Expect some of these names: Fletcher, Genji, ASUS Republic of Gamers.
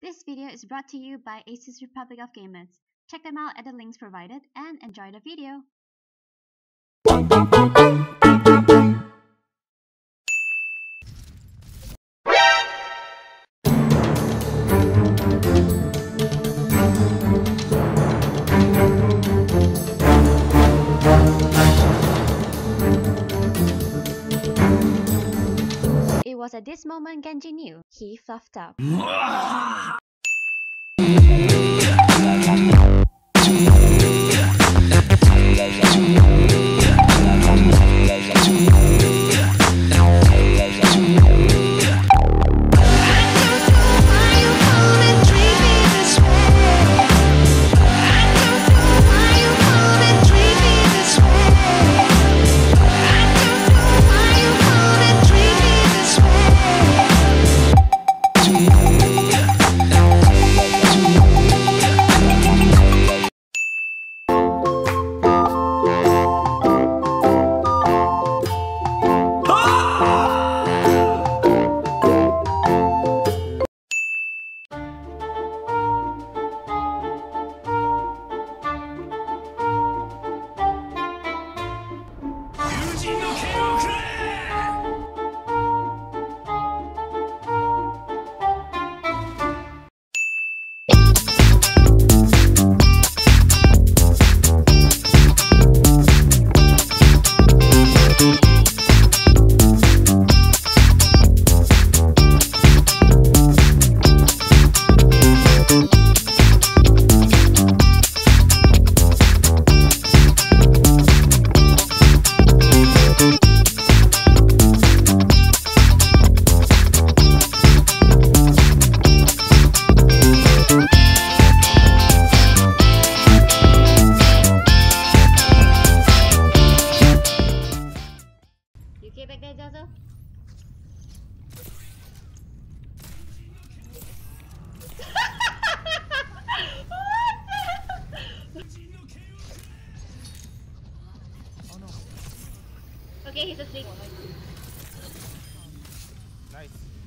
This video is brought to you by ASUS Republic of Gamers. Check them out at the links provided and enjoy the video. It was at this moment Genji knew he fluffed up. Okay, he's asleep. Nice.